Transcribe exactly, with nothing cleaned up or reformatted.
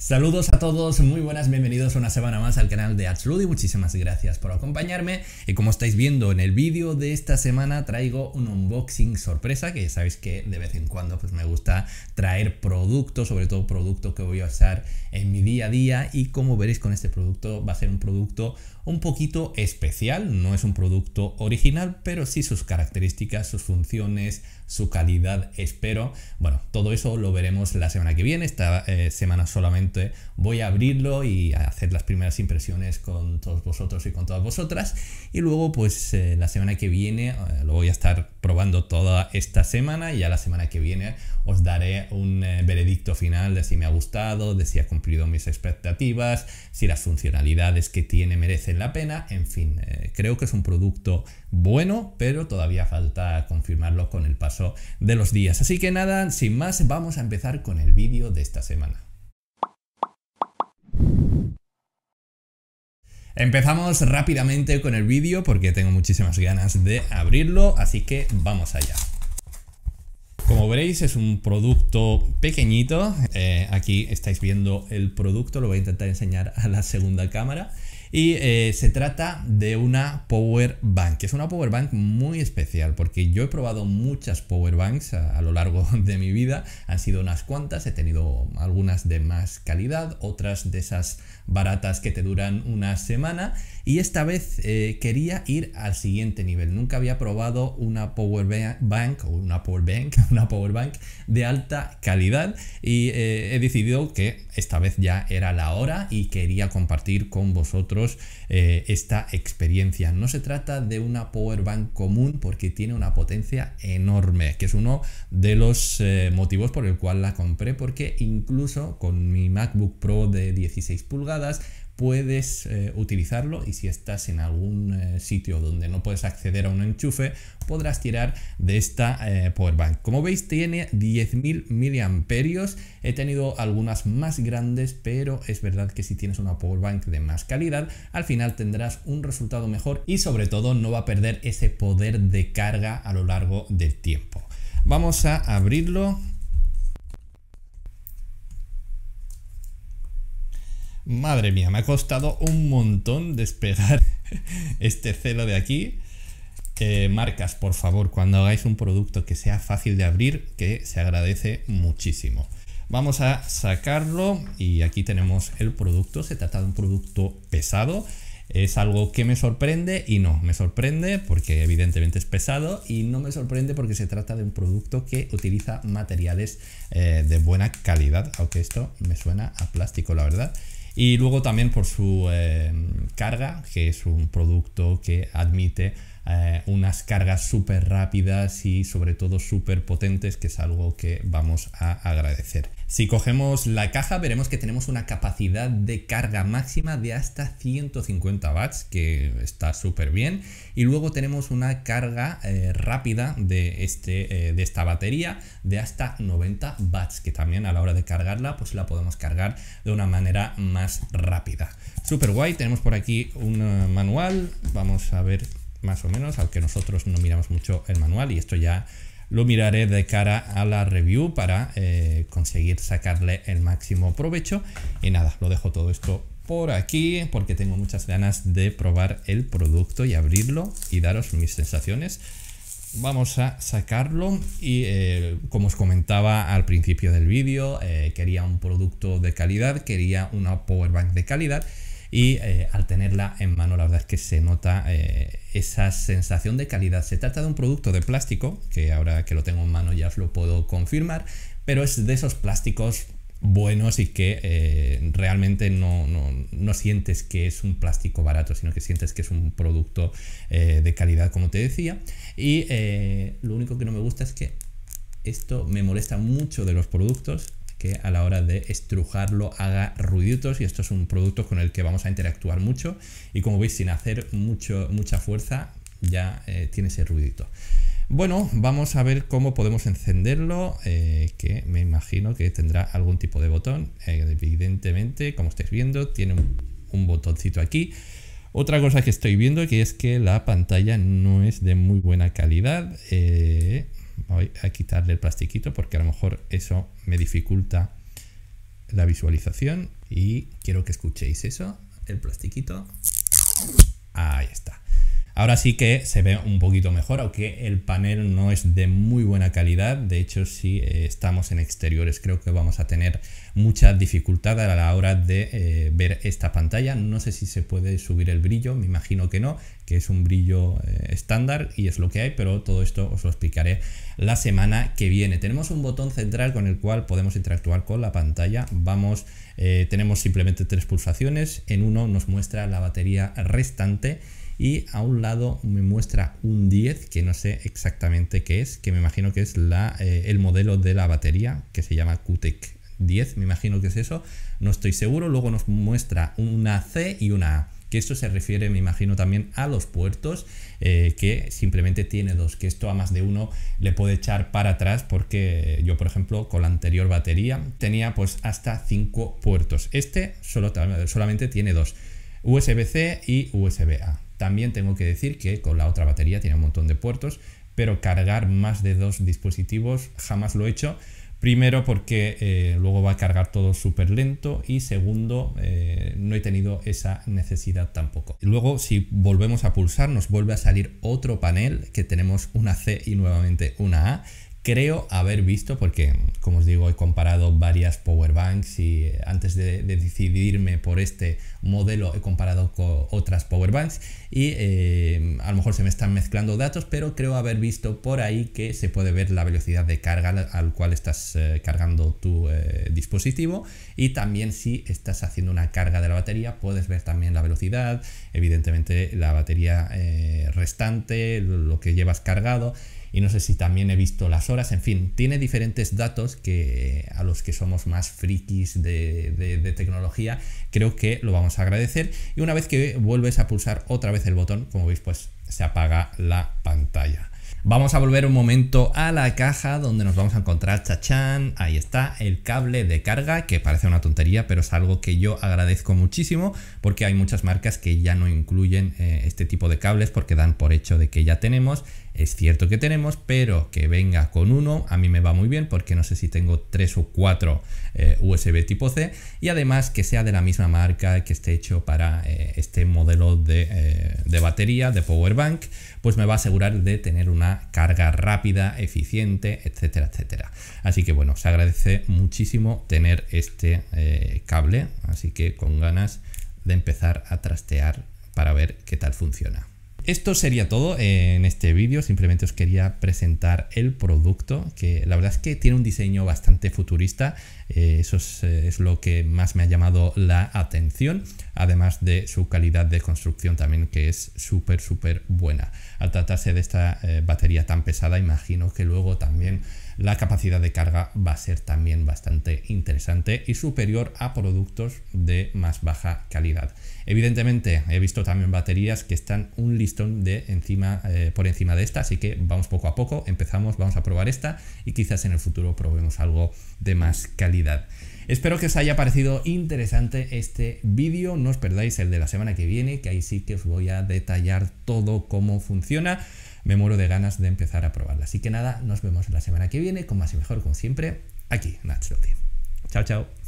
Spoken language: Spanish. Saludos a todos, muy buenas, bienvenidos una semana más al canal de Artsloudi, muchísimas gracias por acompañarme. Y como estáis viendo en el vídeo de esta semana traigo un unboxing sorpresa, que ya sabéis que de vez en cuando pues me gusta traer productos, sobre todo productos que voy a usar en mi día a día. Y como veréis con este producto va a ser un producto un poquito especial, no es un producto original, pero sí sus características, sus funciones, su calidad, espero. Bueno, todo eso lo veremos la semana que viene. Esta eh, semana solamente voy a abrirlo y a hacer las primeras impresiones con todos vosotros y con todas vosotras. Y luego, pues eh, la semana que viene eh, lo voy a estar probando toda esta semana, y ya la semana que viene os daré un eh, veredicto final de si me ha gustado, de si ha cumplido mis expectativas, si las funcionalidades que tiene merecen la pena. En fin, eh, creo que es un producto bueno, pero todavía falta confirmarlo con el paso de los días. Así que nada, sin más, vamos a empezar con el vídeo de esta semana. Empezamos rápidamente con el vídeo porque tengo muchísimas ganas de abrirlo, así que vamos allá. Como veréis es un producto pequeñito, eh, aquí estáis viendo el producto, lo voy a intentar enseñar a la segunda cámara. Y eh, se trata de una power bank. Es una power bank muy especial porque yo he probado muchas power banks a, a lo largo de mi vida. Han sido unas cuantas, he tenido algunas de más calidad, otras de esas baratas que te duran una semana. Y esta vez eh, quería ir al siguiente nivel. Nunca había probado una power bank o una power bank, una power bank de alta calidad. Y eh, he decidido que esta vez ya era la hora y quería compartir con vosotros Eh, esta experiencia. No se trata de una power bank común porque tiene una potencia enorme, que es uno de los eh, motivos por el cual la compré, porque incluso con mi MacBook Pro de dieciséis pulgadas puedes eh, utilizarlo, y si estás en algún eh, sitio donde no puedes acceder a un enchufe podrás tirar de esta eh, powerbank. Como veis tiene diez mil miliamperios hora. He tenido algunas más grandes, pero es verdad que si tienes una powerbank de más calidad al final tendrás un resultado mejor y sobre todo no va a perder ese poder de carga a lo largo del tiempo. Vamos a abrirlo. Madre mía, me ha costado un montón despegar este celo de aquí. Eh, marcas, por favor, cuando hagáis un producto que sea fácil de abrir, que se agradece muchísimo. Vamos a sacarlo y aquí tenemos el producto. Se trata de un producto pesado. Es algo que me sorprende y no, me sorprende porque evidentemente es pesado, y no me sorprende porque se trata de un producto que utiliza materiales eh, de buena calidad, aunque esto me suena a plástico, la verdad. Y luego también por su eh, carga, que es un producto que admite eh, unas cargas súper rápidas y sobre todo súper potentes, que es algo que vamos a agradecer. Si cogemos la caja veremos que tenemos una capacidad de carga máxima de hasta ciento cincuenta watts, que está súper bien. Y luego tenemos una carga eh, rápida de, este, eh, de esta batería de hasta noventa watts, que también a la hora de cargarla pues la podemos cargar de una manera más rápida. Súper guay. Tenemos por aquí un uh, manual, vamos a ver más o menos, aunque nosotros no miramos mucho el manual y esto ya lo miraré de cara a la review para eh, conseguir sacarle el máximo provecho. Y nada, lo dejo todo esto por aquí porque tengo muchas ganas de probar el producto y abrirlo y daros mis sensaciones. Vamos a sacarlo y eh, como os comentaba al principio del vídeo, eh, quería un producto de calidad, quería una powerbank de calidad. Y eh, al tenerla en mano la verdad es que se nota eh, esa sensación de calidad. Se trata de un producto de plástico, que ahora que lo tengo en mano ya os lo puedo confirmar, pero es de esos plásticos buenos y que eh, realmente no, no, no sientes que es un plástico barato, sino que sientes que es un producto eh, de calidad, como te decía. Y eh, lo único que no me gusta es que esto me molesta mucho de los productos, que a la hora de estrujarlo haga ruiditos, y esto es un producto con el que vamos a interactuar mucho y como veis sin hacer mucho, mucha fuerza ya eh, tiene ese ruidito. Bueno, vamos a ver cómo podemos encenderlo, eh, que me imagino que tendrá algún tipo de botón. Eh, evidentemente, como estáis viendo, tiene un, un botoncito aquí. Otra cosa que estoy viendo que es que la pantalla no es de muy buena calidad. Eh, voy a quitarle el plastiquito porque a lo mejor eso me dificulta la visualización y quiero que escuchéis eso, el plastiquito. Ahí está. Ahora sí que se ve un poquito mejor, aunque el panel no es de muy buena calidad. De hecho, si estamos en exteriores, creo que vamos a tener mucha dificultad a la hora de eh, ver esta pantalla. No sé si se puede subir el brillo, me imagino que no, que es un brillo eh, estándar y es lo que hay, pero todo esto os lo explicaré la semana que viene. Tenemos un botón central con el cual podemos interactuar con la pantalla. Vamos, eh, tenemos simplemente tres pulsaciones. En uno nos muestra la batería restante. Y a un lado me muestra un diez, que no sé exactamente qué es, que me imagino que es la, eh, el modelo de la batería, que se llama CUKTECH diez, me imagino que es eso, no estoy seguro. Luego nos muestra una C y una A, que esto se refiere, me imagino, también a los puertos, eh, que simplemente tiene dos, que esto a más de uno le puede echar para atrás, porque yo, por ejemplo, con la anterior batería tenía pues hasta cinco puertos. Este solo, solamente tiene dos, U S B C y U S B A. También tengo que decir que con la otra batería tiene un montón de puertos, pero cargar más de dos dispositivos jamás lo he hecho. Primero porque eh, luego va a cargar todo súper lento, y segundo, eh, no he tenido esa necesidad tampoco. Luego, si volvemos a pulsar, nos vuelve a salir otro panel que tenemos una C y nuevamente una A. Creo haber visto, porque como os digo, he comparado varias powerbanks y antes de, de decidirme por este modelo he comparado con otras powerbanks y eh, a lo mejor se me están mezclando datos, pero creo haber visto por ahí que se puede ver la velocidad de carga al cual estás eh, cargando tu eh, dispositivo, y también si estás haciendo una carga de la batería puedes ver también la velocidad, evidentemente la batería eh, restante, lo que llevas cargado. Y no sé si también he visto las horas, en fin, tiene diferentes datos que a los que somos más frikis de, de, de tecnología creo que lo vamos a agradecer. Y una vez que vuelves a pulsar otra vez el botón, como veis, pues se apaga la pantalla. Vamos a volver un momento a la caja, donde nos vamos a encontrar, chachán, ahí está, el cable de carga, que parece una tontería, pero es algo que yo agradezco muchísimo, porque hay muchas marcas que ya no incluyen eh, este tipo de cables porque dan por hecho de que ya tenemos. Es cierto que tenemos, pero que venga con uno a mí me va muy bien, porque no sé si tengo tres o cuatro eh, U S B tipo C, y además que sea de la misma marca, que esté hecho para eh, este modelo de, eh, de batería, de powerbank, pues me va a asegurar de tener una carga rápida, eficiente, etcétera, etcétera. Así que bueno, se agradece muchísimo tener este eh, cable, así que con ganas de empezar a trastear para ver qué tal funciona. Esto sería todo en este vídeo, simplemente os quería presentar el producto, que la verdad es que tiene un diseño bastante futurista, eh, eso es, eh, es lo que más me ha llamado la atención, además de su calidad de construcción también, que es súper súper buena. Al tratarse de esta eh, batería tan pesada, imagino que luego también la capacidad de carga va a ser también bastante interesante y superior a productos de más baja calidad. Evidentemente, he visto también baterías que están un listón de encima, eh, por encima de esta, así que vamos poco a poco, empezamos, vamos a probar esta y quizás en el futuro probemos algo de más calidad. Espero que os haya parecido interesante este vídeo, no os perdáis el de la semana que viene, que ahí sí que os voy a detallar todo cómo funciona. Me muero de ganas de empezar a probarla. Así que nada, nos vemos la semana que viene con más y mejor, como siempre, aquí en Artsloudi. Chao, chao.